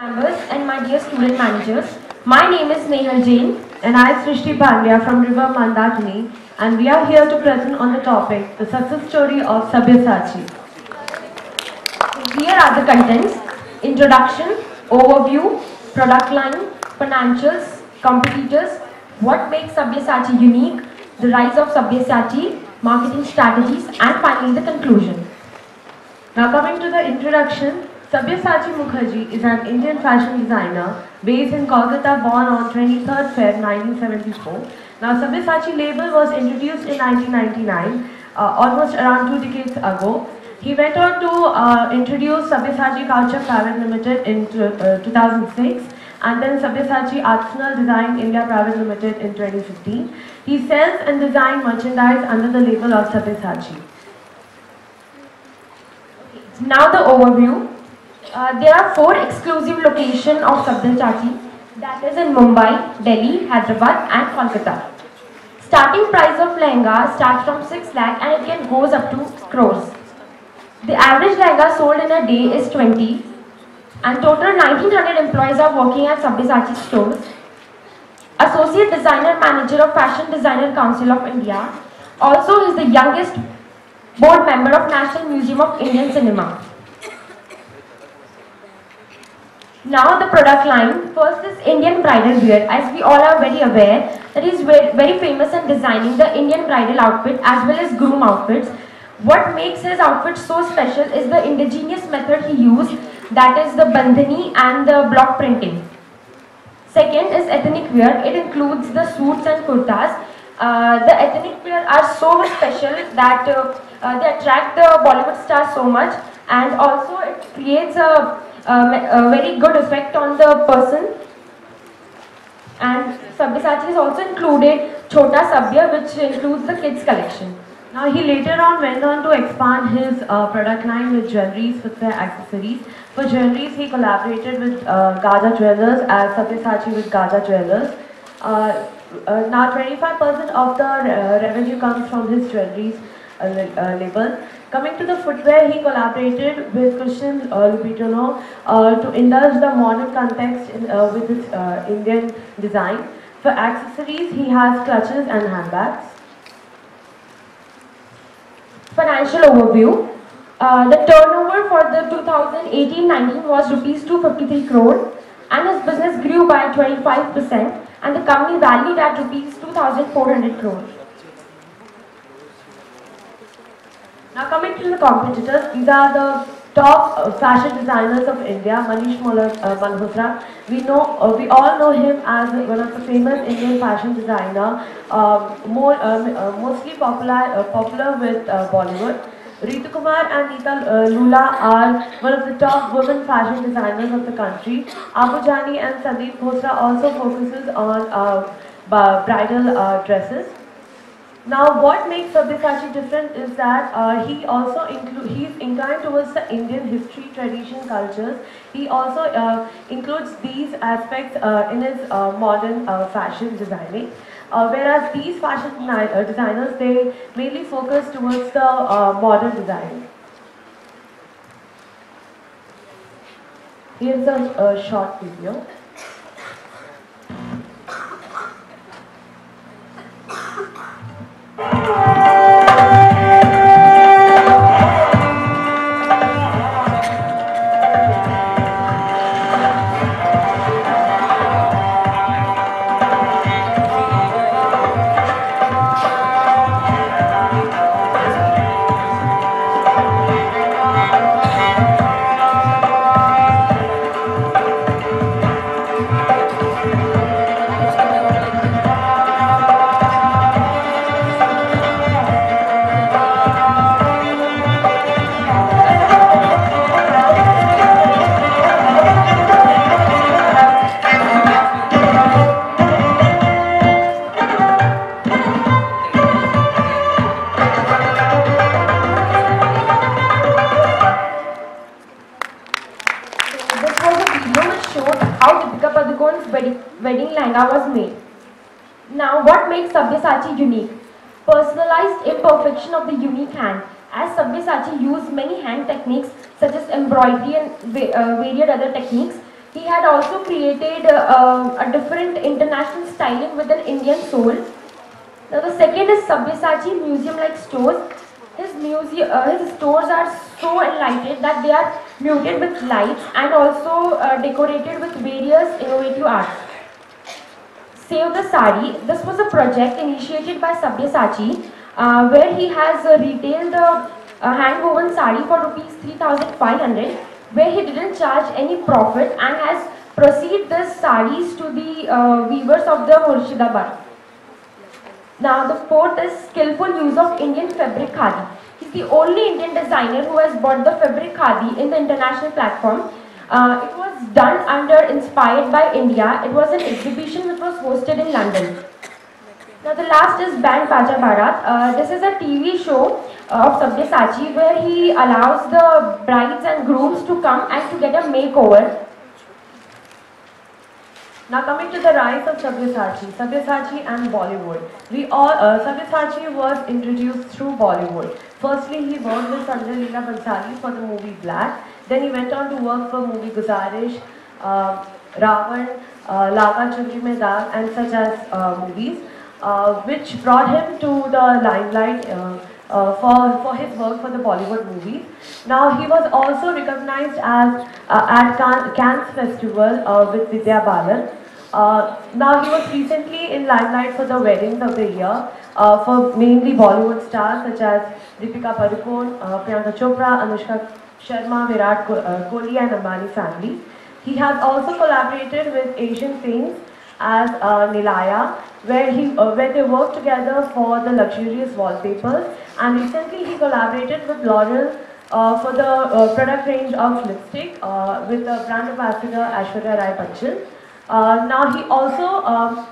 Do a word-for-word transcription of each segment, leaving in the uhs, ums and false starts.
Members and my dear student managers, my name is Nehal Jain and I am Srishti Pandya from River Mandakini, and we are here to present on the topic the success story of Sabyasachi. Here are the contents: introduction, overview, product line, financials, competitors, what makes Sabyasachi unique, the rise of Sabyasachi, marketing strategies, and finally the conclusion. Now coming to the introduction. Sabyasachi Mukherjee is an Indian fashion designer based in Kolkata, born on twenty-third February nineteen seventy-four. Now, Sabyasachi label was introduced in nineteen ninety-nine, uh, almost around two decades ago. He went on to uh, introduce Sabyasachi Couture Private Limited in uh, two thousand six, and then Sabyasachi Arsenal Design India Private Limited in twenty fifteen. He sells and designs merchandise under the label of Sabyasachi. Now, the overview. Uh, there are four exclusive locations of Sabyasachi, that is in Mumbai, Delhi, Hyderabad and Kolkata. Starting price of lehenga starts from six lakh and it can goes up to crores. The average lehenga sold in a day is twenty, and total nineteen hundred employees are working at Sabyasachi stores. Associate Designer Manager of Fashion Designer Council of India. Also is the youngest board member of National Museum of Indian Cinema. Now the product line. First is Indian bridal wear, as we all are very aware that is very famous in designing the Indian bridal outfit as well as groom outfits. What makes his outfit so special is the indigenous method he used, that is the bandhani and the block printing. Second is ethnic wear. It includes the suits and kurtas. Uh, the ethnic wear are so special that uh, uh, they attract the Bollywood stars so much, and also it creates a Um, a very good effect on the person. And Sabyasachi has also included Chota Sabya, which includes the kids collection. Now he later on went on to expand his uh, product line with jewelries, with their accessories. For jewelries, he collaborated with uh, Kaja Jewelers, as Sabyasachi with Kaja Jewelers. Uh, uh, now twenty-five percent of the uh, revenue comes from his jewelries uh, uh, label. Coming to the footwear, he collaborated with Christian uh, Louboutin uh, to indulge the modern context in, uh, with his uh, Indian design. For accessories, he has clutches and handbags. Financial overview. Uh, the turnover for the two thousand eighteen nineteen was rupees two hundred fifty-three crore, and his business grew by twenty-five percent, and the company valued at rupees two thousand four hundred crore. Now coming to the competitors, these are the top uh, fashion designers of India. Manish Mullah, uh, we know, uh, we all know him as one of the famous Indian fashion designer, uh, more, uh, uh, mostly popular, uh, popular with uh, Bollywood. Ritu Kumar and Neeta uh, Lulla are one of the top women fashion designers of the country. Abu Jani and Sandeep Khosla also focuses on uh, bridal uh, dresses. Now, what makes Sabyasachi different is that uh, he also include he is inclined towards the Indian history, tradition, cultures. He also uh, includes these aspects uh, in his uh, modern uh, fashion designing. Uh, whereas these fashion uh, designers, they mainly focus towards the uh, modern design. Here's a uh, short video. Wedding lehenga was made. Now, what makes Sabyasachi unique? Personalized imperfection of the unique hand, as Sabyasachi used many hand techniques such as embroidery and uh, varied other techniques He had also created uh, a different international styling with an Indian soul. Now the second is Sabyasachi museum-like stores. His, museum, uh, his stores are so enlightened that they are muted with lights and also uh, decorated with various innovative arts. Save the Sari. This was a project initiated by Sabyasachi uh, where he has uh, retailed the uh, hand-woven sari for rupees three thousand five hundred, where he didn't charge any profit and has proceeded the saris to the uh, weavers of the Murshidabad. Now the fourth is skillful use of Indian fabric khadi. He's the only Indian designer who has bought the fabric khadi in the international platform. Uh, it was done under Inspired by India. It was an exhibition which was hosted in London. Now the last is Band Baja Bharat. Uh, this is a T V show of Sabyasachi where he allows the brides and grooms to come and to get a makeover. Now coming to the rise of Sabyasachi, Sabyasachi and Bollywood. We all, uh, Sabyasachi was introduced through Bollywood. Firstly, he worked with Sanjay Leela Bhansali for the movie Black. Then he went on to work for movie Guzarish, uh, Ravan, uh, Laga Chundri Mein Daag, and such as uh, movies, uh, which brought him to the limelight uh, uh, for for his work for the Bollywood movies. Now he was also recognized as uh, at Cannes, Cannes Festival uh, with Vidya Balan. Uh, now he was recently in limelight for the weddings of the year uh, for mainly Bollywood stars such as Deepika Padukone, uh, Priyanka Chopra, Anushka Sharma, Virat Kohli, and Ambani family. He has also collaborated with Asian Paints as uh, Nilaya, where he uh, where they worked together for the luxurious wallpapers. And recently he collaborated with L'Oreal Uh, for the uh, product range of lipstick uh, with the brand ambassador Ashwarya Rai Panchal. Uh, now he also uh,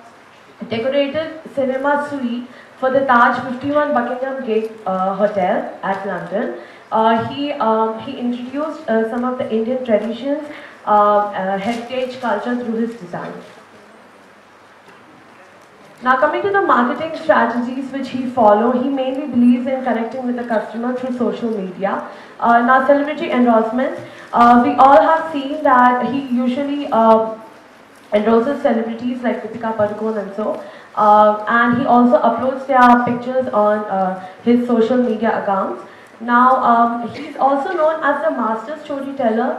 decorated cinema suite for the Taj fifty-one Buckingham Gate uh, Hotel at London. Uh, he, um, he introduced uh, some of the Indian traditions, uh, uh, heritage, culture through his design. Now coming to the marketing strategies which he followed, he mainly believes in connecting with the customer through social media. Uh, now celebrity endorsements, uh, we all have seen that he usually uh, endorses celebrities like Deepika Padukone and so. Uh, and he also uploads their pictures on uh, his social media accounts. Now um, he is also known as the master storyteller,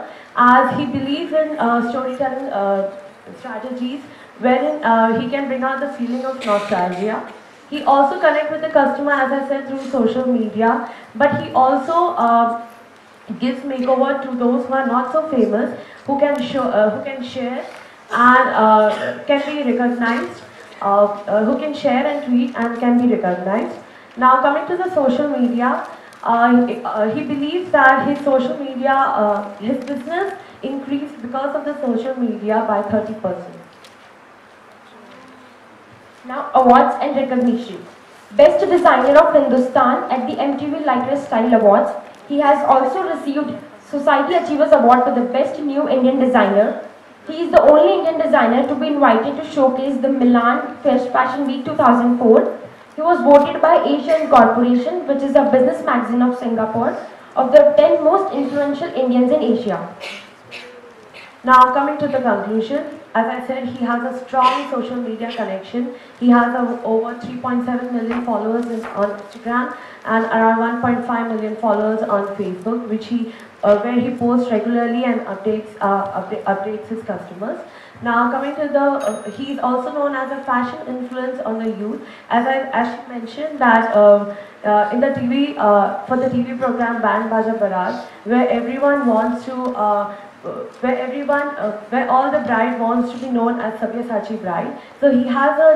as he believes in uh, storytelling uh, strategies, wherein uh, he can bring out the feeling of nostalgia. He also connects with the customer, as I said, through social media, but he also uh, gives makeover to those who are not so famous, who can show, uh, who can share and uh, can be recognized, uh, uh, who can share and tweet and can be recognized. Now coming to the social media, uh, he, uh, he believes that his social media, uh, his business increased because of the social media by thirty percent. Now awards and recognition. Best Designer of Hindustan at the M T V Lifestyle Style Awards. He has also received Society Achievers Award for the Best New Indian Designer. He is the only Indian designer to be invited to showcase the Milan Fashion Week two thousand four. He was voted by Asia Incorporation, which is a business magazine of Singapore, of the ten most influential Indians in Asia. Now coming to the conclusion. As I said, he has a strong social media connection. He has a, over three point seven million followers in, on Instagram and around one point five million followers on Facebook, which he, uh, where he posts regularly and updates, uh, update, updates his customers. Now, coming to the, uh, he is also known as a fashion influence on the youth. As I actually mentioned that uh, uh, in the T V, uh, for the T V program Band Baja Bharat, where everyone wants to. Uh, Where everyone, uh, where all the bride wants to be known as Sabyasachi bride. So he has a,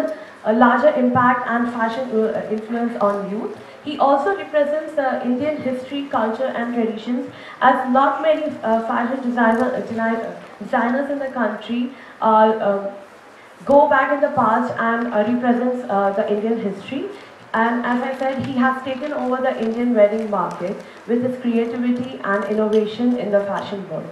a larger impact and fashion uh, influence on youth. He also represents uh, Indian history, culture, and traditions, as not many uh, fashion designer, uh, designers in the country uh, uh, go back in the past and uh, represents uh, the Indian history. And as I said, he has taken over the Indian wedding market with his creativity and innovation in the fashion world.